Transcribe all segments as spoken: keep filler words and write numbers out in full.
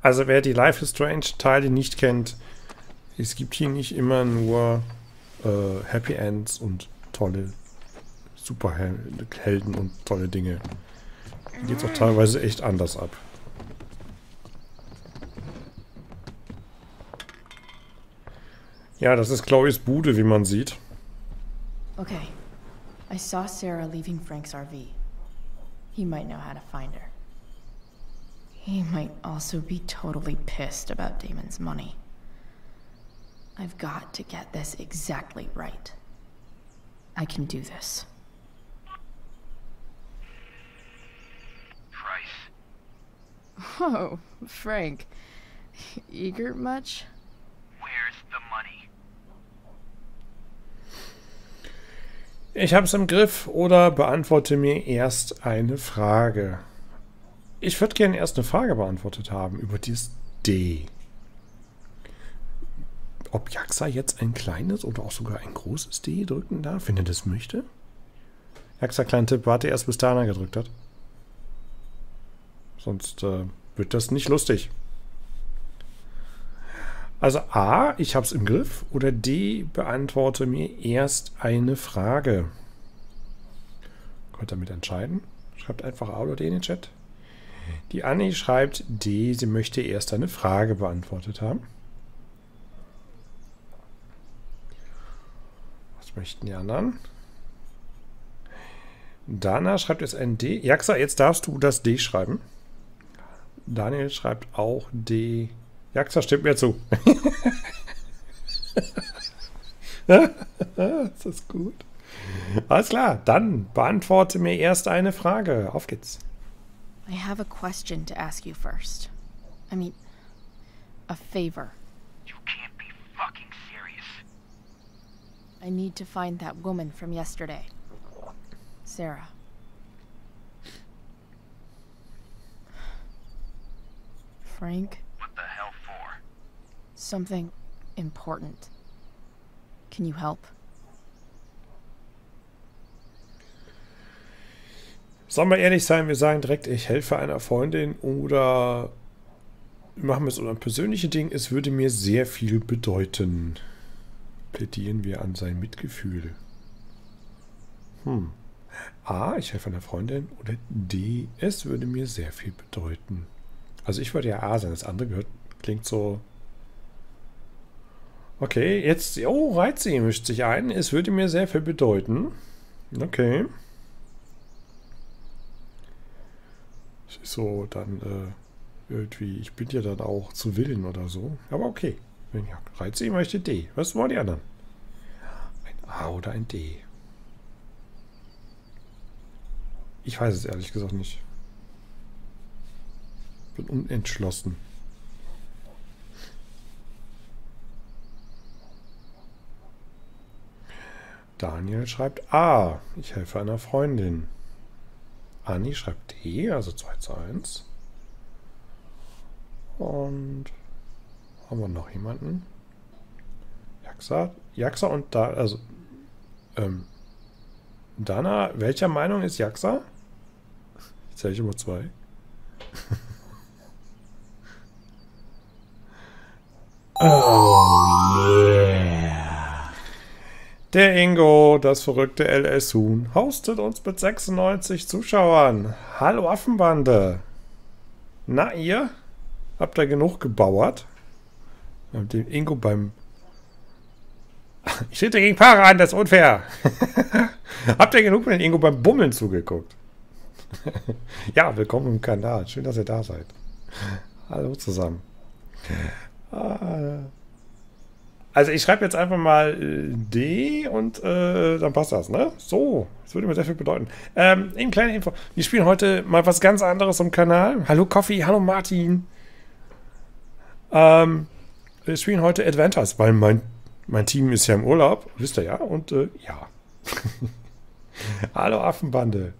Also wer die Life is Strange Teile nicht kennt, es gibt hier nicht immer nur äh, Happy Ends und tolle Superhelden und tolle Dinge. Hier geht es auch teilweise echt anders ab. Ja, das ist Chloes Bude, wie man sieht. Okay. I saw Sarah leaving Frank's R V. He might know how to find her. He might also be totally pissed about Damon's money. I've got to get this exactly right. I can do this. Price. Oh, Frank. Eager much? Where's the money? Ich hab's im Griff oder beantworte mir erst eine Frage. Ich würde gerne erst eine Frage beantwortet haben über dieses D. Ob Jaxa jetzt ein kleines oder auch sogar ein großes D drücken darf, wenn er das möchte? Jaxa, kleinen Tipp, warte erst, bis Dana gedrückt hat. Sonst äh, wird das nicht lustig. Also A, ich hab's im Griff, oder D, beantworte mir erst eine Frage. Könnt ihr damit entscheiden? Schreibt einfach A oder D in den Chat. Die Annie schreibt D, sie möchte erst eine Frage beantwortet haben. Was möchten die anderen? Dana schreibt jetzt ein D. Jaxa, jetzt darfst du das D schreiben. Daniel schreibt auch D. Jaxa stimmt mir zu. Das ist gut. Alles klar, dann beantworte mir erst eine Frage. Auf geht's. I have a question to ask you first. I mean, a favor. You can't be fucking serious. I need to find that woman from yesterday. Sarah. Frank? What the hell for? Something important. Can you help? Sollen wir ehrlich sein, wir sagen direkt, ich helfe einer Freundin oder machen wir es unser persönliches Ding, es würde mir sehr viel bedeuten. Plädieren wir an sein Mitgefühl. Hm. A, ich helfe einer Freundin oder D, es würde mir sehr viel bedeuten. Also ich würde ja A sein, das andere gehört, klingt so... Okay, jetzt, oh, Reizi mischt sich ein, es würde mir sehr viel bedeuten. Okay. So, dann äh, irgendwie, ich bin ja dann auch zu Willen oder so. Aber okay, wenn ich reize, ich möchte D. Was wollen die anderen? Ein A oder ein D? Ich weiß es ehrlich gesagt nicht. Bin unentschlossen. Daniel schreibt A. Ich helfe einer Freundin. Annie schreibt D, also zwei zu eins. Und haben wir noch jemanden? Jaxa, Jaxa und da, also ähm, Dana, welcher Meinung ist Jaxa? Jetzt zähle ich immer zwei. Oh yeah! Der Ingo, das verrückte L S Huhn, hostet uns mit sechsundneunzig Zuschauern. Hallo Affenbande. Na ihr? Habt ihr genug gebauert? Mit dem Ingo beim... Ich trete gegen Paare an, das ist unfair. Habt ihr genug mit dem Ingo beim Bummeln zugeguckt? Ja, willkommen im Kanal. Schön, dass ihr da seid. Hallo zusammen. Ah, also ich schreibe jetzt einfach mal D und äh, dann passt das, ne? So, das würde mir sehr viel bedeuten. Ähm, eine kleine Info. Wir spielen heute mal was ganz anderes im Kanal. Hallo Koffi, hallo Martin. Ähm, wir spielen heute Adventures, weil mein, mein Team ist ja im Urlaub. Wisst ihr ja? Und äh, ja. Hallo Affenbande.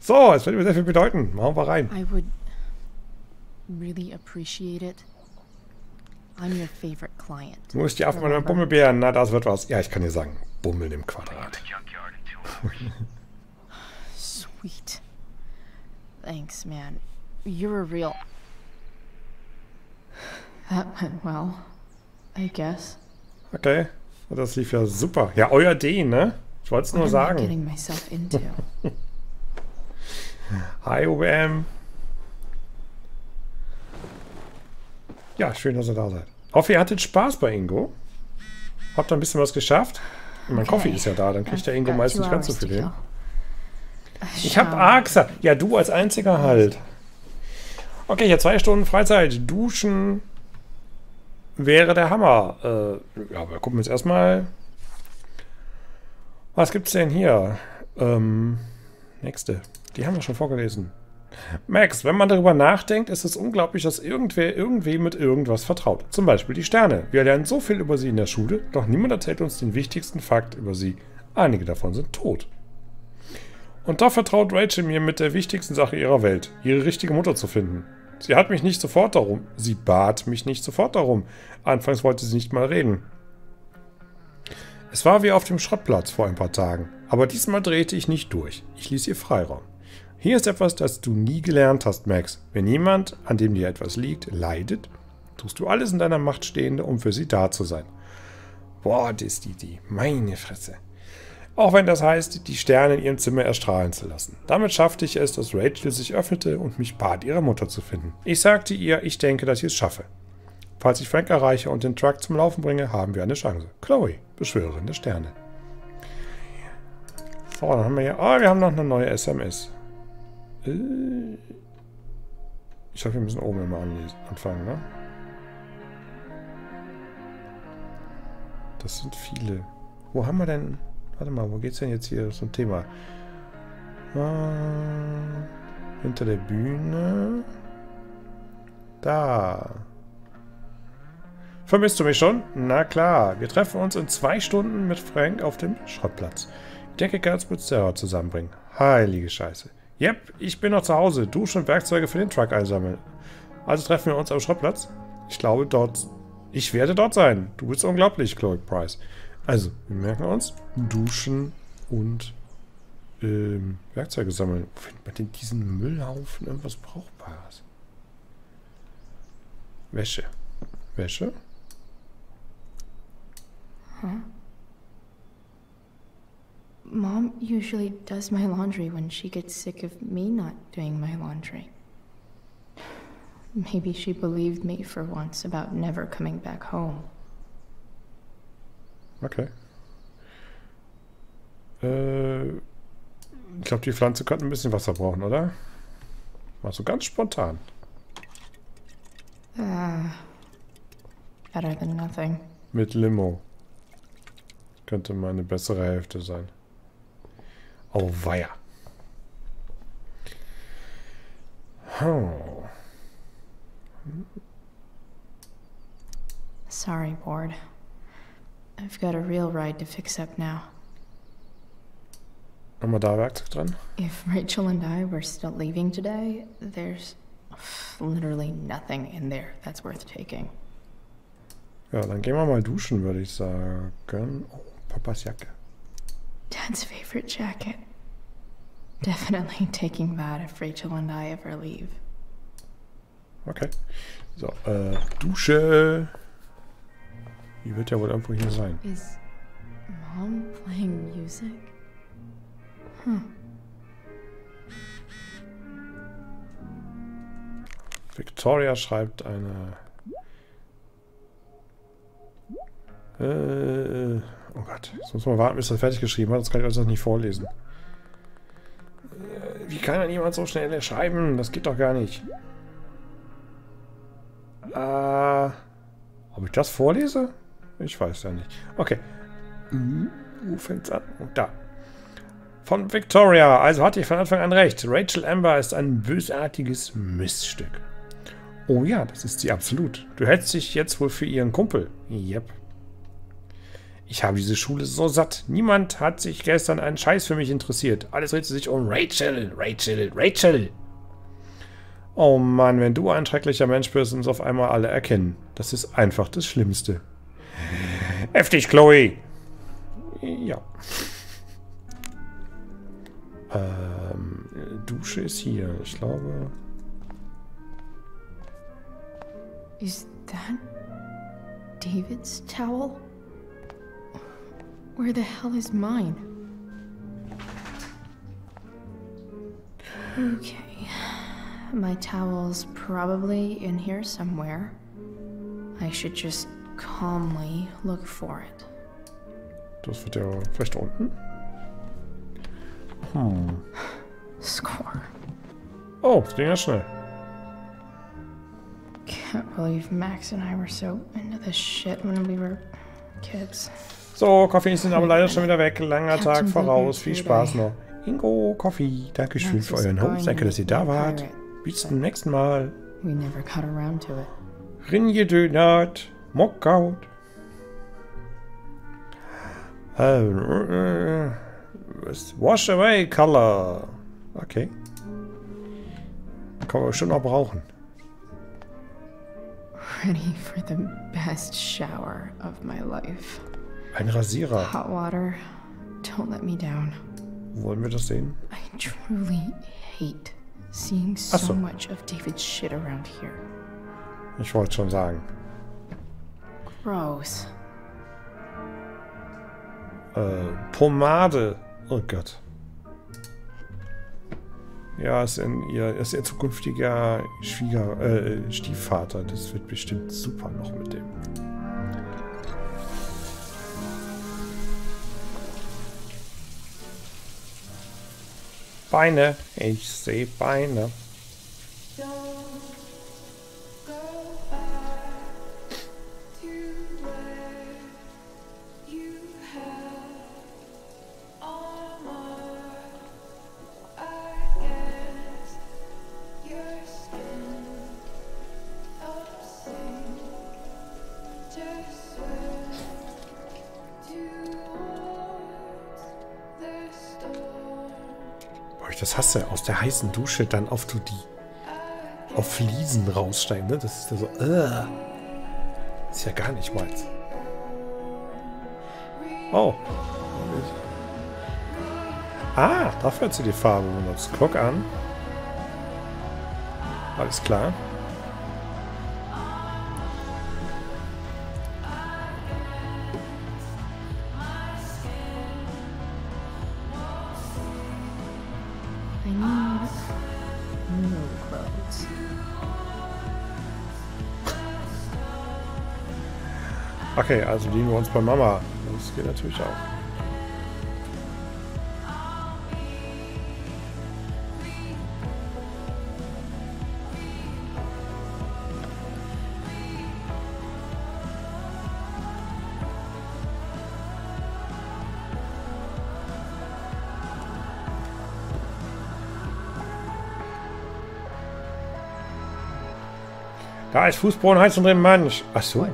So, das würde mir sehr viel bedeuten. Machen wir rein. I would really appreciate it. I'm your favorite client. Wo ist die Affen mit meinem Bummelbären? Na, das wird was. Ja, ich kann dir sagen, Bummeln im Quadrat. Sweet. Thanks, man. You're a real... That went well, I guess. Okay, das lief ja super. Ja, euer D, ne? Ich wollte es nur sagen. Hi, O B M. Ja, schön, dass ihr da seid. Hoffe, ihr hattet Spaß bei Ingo. Habt ihr ein bisschen was geschafft? Okay. Mein Koffi ist ja da, dann kriegt der Ingo meistens ganz so viel hin. Ich habe Arxa. Ja, du als einziger halt. Okay, ja, zwei Stunden Freizeit. Duschen wäre der Hammer. Äh, ja, aber gucken wir uns erstmal. Was gibt's denn hier? Ähm, nächste. Die haben wir schon vorgelesen. Max, wenn man darüber nachdenkt, ist es unglaublich, dass irgendwer irgendwie mit irgendwas vertraut. Zum Beispiel die Sterne. Wir lernen so viel über sie in der Schule, doch niemand erzählt uns den wichtigsten Fakt über sie. Einige davon sind tot. Und da vertraut Rachel mir mit der wichtigsten Sache ihrer Welt, ihre richtige Mutter zu finden. Sie hat mich nicht sofort darum. Sie bat mich nicht sofort darum. Anfangs wollte sie nicht mal reden. Es war wie auf dem Schrottplatz vor ein paar Tagen, aber diesmal drehte ich nicht durch. Ich ließ ihr Freiraum. Hier ist etwas, das du nie gelernt hast, Max. Wenn jemand, an dem dir etwas liegt, leidet, tust du alles in deiner Macht Stehende, um für sie da zu sein. Boah, das ist die, die, meine Fresse. Auch wenn das heißt, die Sterne in ihrem Zimmer erstrahlen zu lassen. Damit schaffte ich es, dass Rachel sich öffnete und mich bat, ihre Mutter zu finden. Ich sagte ihr, ich denke, dass ich es schaffe. Falls ich Frank erreiche und den Truck zum Laufen bringe, haben wir eine Chance. Chloe, Beschwörerin der Sterne. So, dann haben wir hier... Ah, oh, wir haben noch eine neue S M S. Ich hoffe, wir müssen oben immer anlesen, anfangen, ne? Das sind viele. Wo haben wir denn... Warte mal, wo geht's denn jetzt hier zum Thema? Ah, hinter der Bühne. Da. Vermisst du mich schon? Na klar. Wir treffen uns in zwei Stunden mit Frank auf dem Schrottplatz. Ich denke, Gals wird Sarah zusammenbringen. Heilige Scheiße. Yep, ich bin noch zu Hause. Dusche und Werkzeuge für den Truck einsammeln. Also treffen wir uns am Schrottplatz. Ich glaube, dort... Ich werde dort sein. Du bist unglaublich, Chloe Price. Also, wir merken uns. Duschen und ähm, Werkzeuge sammeln. Wo findet man denn diesen Müllhaufen? Irgendwas Brauchbares. Wäsche. Wäsche? Huh? Mom usually does my laundry when she gets sick of me not doing my laundry. Maybe she believed me for once about never coming back home. Okay. Äh, ich glaube, die Pflanze könnte ein bisschen Wasser brauchen, oder? War so ganz spontan. Uh, better than nothing. Mit Limo. Könnte meine bessere Hälfte sein. Auweia. Oh. Sorry, Board. I've got a real ride to fix up now. Haben wir da Werkzeug dran? If Rachel and I were still leaving today, there's literally nothing in there that's worth taking. Ja, dann gehen wir mal duschen, würde ich sagen. Oh, Papas Jacke. Dad's favorite jacket. Definitely taking that if Rachel and I ever leave. Okay. So, äh, Dusche. Die wird ja wohl irgendwo hier sein. Is Mom playing music? Hm. Victoria schreibt eine... Äh... Oh Gott, jetzt muss man warten, bis er fertig geschrieben hat, sonst kann ich euch das nicht vorlesen. Äh, wie kann denn jemand so schnell schreiben? Das geht doch gar nicht. Äh... Ob ich das vorlese? Ich weiß ja nicht. Okay. Mhm. Wo fängt's an? Und da. Von Victoria. Also hatte ich von Anfang an recht. Rachel Amber ist ein bösartiges Miststück. Oh ja, das ist sie absolut. Du hältst dich jetzt wohl für ihren Kumpel. Yep. Ich habe diese Schule so satt. Niemand hat sich gestern einen Scheiß für mich interessiert. Alles drehte sich um Rachel, Rachel, Rachel. Oh Mann, wenn du ein schrecklicher Mensch bist, uns auf einmal alle erkennen. Das ist einfach das Schlimmste. Heftig, Chloe! Ja. Ähm, Dusche ist hier, ich glaube. Ist that David's towel? Where the hell is mine? Okay. My towel's probably in here somewhere. I should just calmly look for it. Das wird ja vielleicht unten. Hm. Score. Oh, das ging ja schnell. Can't believe Max and I were so into this shit when we were kids. So, Koffi sind aber leider schon wieder weg. Langer Tag voraus. Viel Spaß noch. Ingo, Koffi, Dankeschön für euren Host. Danke, dass ihr da wart. Bis zum nächsten Mal. Rinjedönat, Mockout. Uh, wash away color. Okay. Kann man bestimmt auch brauchen. Ready for the best shower of my life. Ein Rasierer. Hot water. Don't let me down. Wollen wir das sehen? I truly hate seeing so, so much of David's shit around here. Ich wollte schon sagen. Gross. Äh, Pomade. Oh Gott. Ja, ist, ein, ihr, ist ihr zukünftiger Schwieger, äh, Stiefvater. Das wird bestimmt super noch mit dem. Beine. Ich sehe Beine. Das hasse, aus der heißen Dusche dann auf die auf Fliesen raussteigen, ne? Das ist ja so, uh, ist ja gar nicht meins. Oh. Ah, dafür hat sie die Farbe benutzt. Glock an. Alles klar. Okay, also liegen wir uns bei Mama. Das geht natürlich auch. Da ist Fußboden heiß und drin, Mensch. Ach so.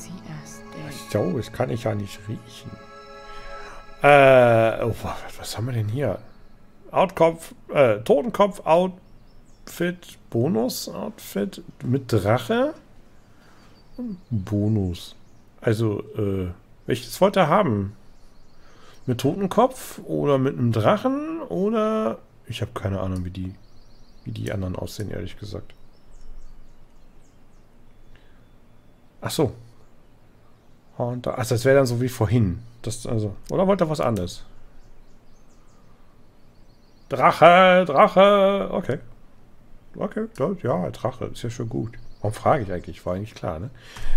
Ach so, das kann ich ja nicht riechen. Äh, oh, was haben wir denn hier? Outkopf, äh, Totenkopf, Outfit, Bonus, Outfit mit Drache. Bonus. Also, äh, welches wollt ihr haben? Mit Totenkopf oder mit einem Drachen oder... Ich habe keine Ahnung, wie die... wie die anderen aussehen, ehrlich gesagt. Ach so. Und da, also das wäre dann so wie vorhin. Das, also, oder wollte er was anderes? Drache, Drache. Okay. Okay, das, ja, Drache. Ist ja schon gut. Warum frage ich eigentlich? War eigentlich klar, ne?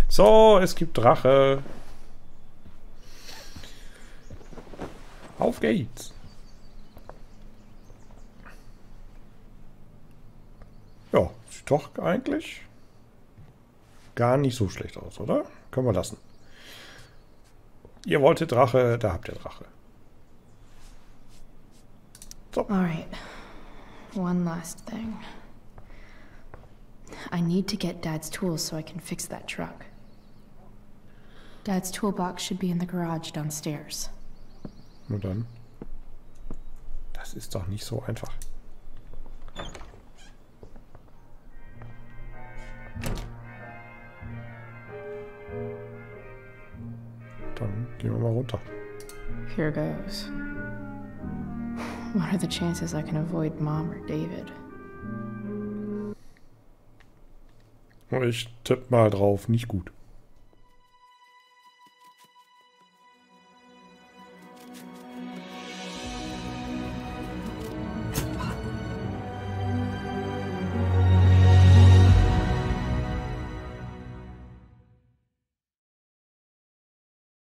So, es gibt Drache. Auf geht's. Ja, sieht doch eigentlich gar nicht so schlecht aus, oder? Können wir lassen. Ihr wolltet Drache, da habt ihr Drache. So. Alright. One last thing. I need to get Dad's tools so I can fix that truck. Dad's toolbox should be in the garage downstairs. Nur dann. Das ist doch nicht so einfach. Dann gehen wir mal runter. Here goes. What are the chances I can avoid Mom or David? Ich tippe mal drauf, nicht gut.